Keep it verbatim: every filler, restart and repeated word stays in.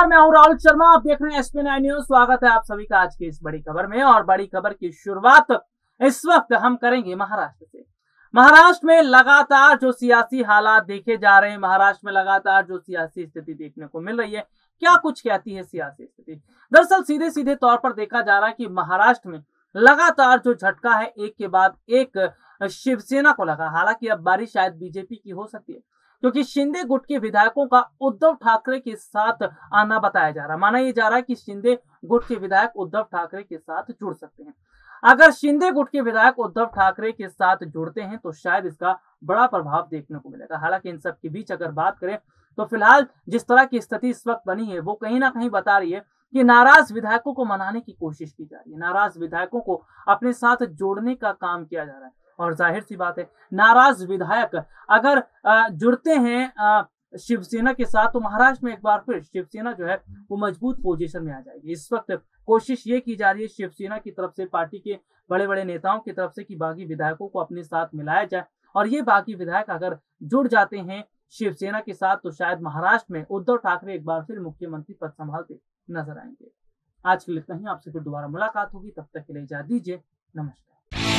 नमस्कार, मैं हूं राहुल शर्मा। आप देख रहे हैं एसपीएन न्यूज़। स्वागत है आप सभी का आज की इस बड़ी खबर में। और बड़ी खबर की शुरुआत इस वक्त हम करेंगे महाराष्ट्र से। महाराष्ट्र में लगातार जो सियासी हालात देखे जा रहे हैं, महाराष्ट्र में लगातार जो सियासी स्थिति देखने को मिल रही है, क्या कुछ कहती है सियासी स्थिति। दरअसल सीधे सीधे तौर पर देखा जा रहा है कि महाराष्ट्र में लगातार जो झटका है एक के बाद एक शिवसेना को लगा। हालांकि अब बारी शायद बीजेपी की हो सकती है, क्योंकि शिंदे गुट के विधायकों का उद्धव ठाकरे के साथ आना बताया जा रहा है। माना यह जा रहा है कि शिंदे गुट के विधायक उद्धव ठाकरे के साथ जुड़ सकते हैं। अगर शिंदे गुट के विधायक उद्धव ठाकरे के साथ जुड़ते हैं तो शायद इसका बड़ा प्रभाव देखने को मिलेगा। हालांकि इन सब के बीच अगर बात करें तो फिलहाल जिस तरह की स्थिति इस वक्त बनी है वो कहीं ना कहीं बता रही है कि नाराज विधायकों को मनाने की कोशिश की जा रही है, नाराज विधायकों को अपने साथ जोड़ने का काम किया जा रहा है। और जाहिर सी बात है, नाराज विधायक अगर जुड़ते हैं शिवसेना के साथ तो महाराष्ट्र में एक बार फिर शिवसेना जो है वो मजबूत पोजीशन में आ जाएगी। इस वक्त कोशिश ये की जा रही है शिवसेना की तरफ से, पार्टी के बड़े बड़े नेताओं की तरफ से, कि बागी विधायकों को अपने साथ मिलाया जाए। और ये बागी विधायक अगर जुड़ जाते हैं शिवसेना के साथ तो शायद महाराष्ट्र में उद्धव ठाकरे एक बार फिर मुख्यमंत्री पद संभालते नजर आएंगे। आज के लिए इतना ही। आपसे फिर दोबारा मुलाकात होगी, तब तक के लिए इजाजत दीजिए। नमस्कार।